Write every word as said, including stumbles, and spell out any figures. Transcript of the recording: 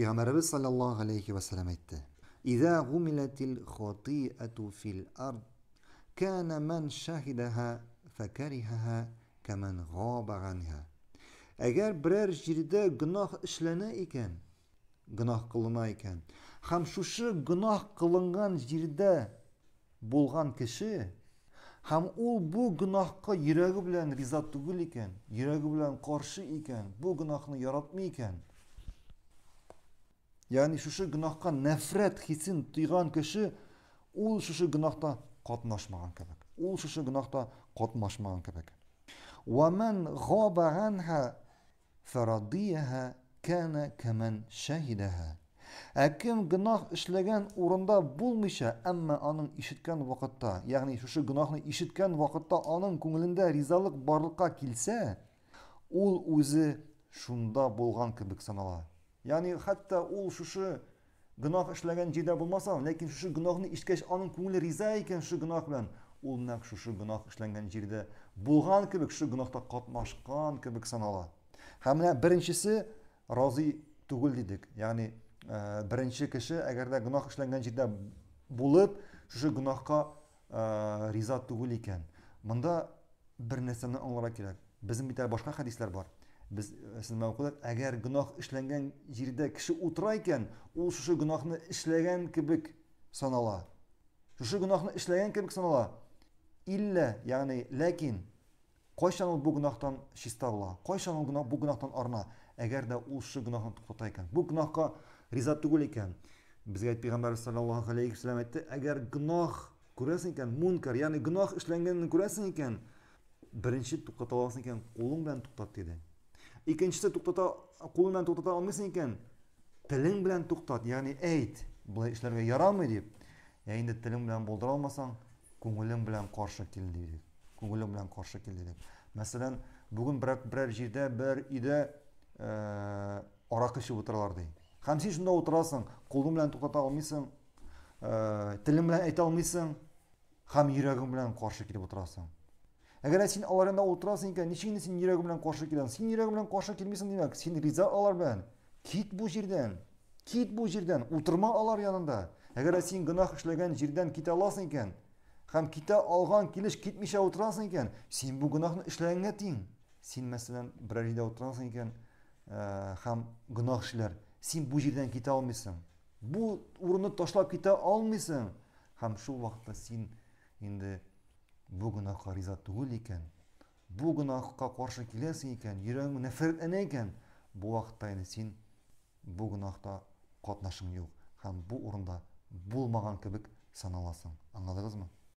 Peygamberimiz sallallahu aleyhi ve sellem etti. İza gumiletil khati'atu fil ard kana men şahidaha fekarihaha kemen gâbe anha. Eğer birer jirde günah işlene iken, günah kılına iken, hem şuşu günah kılıngan jirde bulgan kişi, hem o bu günahka yüreği bilen rizat tugul iken, yüreği bilen karşı iken, bu günahını yaratma iken, yani şuşu günahka nefret hisin duygan kişi, o şuşu günahta katlaşmağın kebek. O şuşu günahta katlaşmağın kebek. وَمَنْ غَابَ عَنْهَا فَرَضِيَهَا كَانَ كَمَنْ شَهِدَهَا. Kim günah işlegen orunda bulmuşa, ama onun işitken vakitte, yani şu günahını işitken vakitte onun ko'nglinde rizalık barlıkka kilse, ol özü şunda bulgan kibik sanala. Yani hatta ol şu günah işlegen jide bulmasa, lekin şu günahını işitkeş onun ko'ngli riza iken şu günah bilan, ulnak şu şu günah işlengen jide bulgan kibik şu günahta katmaşkan kibik sanala. Hem birincisi razi tugul dedik, yani birinci kişi eğer de günah işlengen jide bulup şu günahka riza tugul iken, bunda bir nesini anlamak gerek. Bizim bir tane başka hadisler var. Biz siz okudık, eğer günah işlengen jide kişi oturayken o şu günahını işlegen kibik sanala. Şu günahını işleyen kibik sanala. İlle, yani lakin koyşan bu günahtan şistalla, koyşan günah bu günahtan arna. Eğer de o şu günahını tutatayken, bu günahka riza tugul iken, bizga Peygamber sallallahu aleyhi ve sellem etti, eğer günah ko'rasin iken, munkar, yani günah işlengenini ko'rasin iken, birinchi tuktata olasın iken, qo'ling bilan tutat dedi. İkinchisi tuktata, qo'ling bilan tuktata olmaysan iken, tiling bilan tuktat, yani ayt, bunday işlerga yaramaydi deb. Endi tilim bilan bo'ldira olmasang, ko'nglim bilan qarshi kel deydi. Ko'nglim bilan qarshi kel deydi. Masalan, bugun bir bir yerda, bir uyda aroq ichib o'tiralar deydi. Ham sen shunda o'tirasan, qo'lim bilan to'xtata olmaysan, tilim bilan ayta olmaysan, ham yuraging bilan qarshi kelib o'tirasan. Agar sen alarında o'tirasan ekan, nechingni sen yuraging bilan qarshi kelasan? Sen yuraging bilan qarshi kelmaysan demak, sen rizo olar bilan kit bu yerdan. Kit bu yerdan, o'tirma olar yanında. Eğer sen günah işlegen jirden kita alasın iken, hem kita algan kilish kitmişe oturasın iken, sen bu günahını işleyen etin. Sen mesela bir jirde oturasın iken, e, hem günah işler, sen bu jirden kita almışsın. Bu uğrunu taşlap kita almışsın. Hem şu vaxtda sen indi bu günahka riza tugul iken, bu günahka karşı kilesin iken, yüreğin nefret ene iken, bu vaxtda indi sen bu günahda katnaşın yok. Hem bu uğrunda bulmagan kibik sanalasın. Anladınız mı?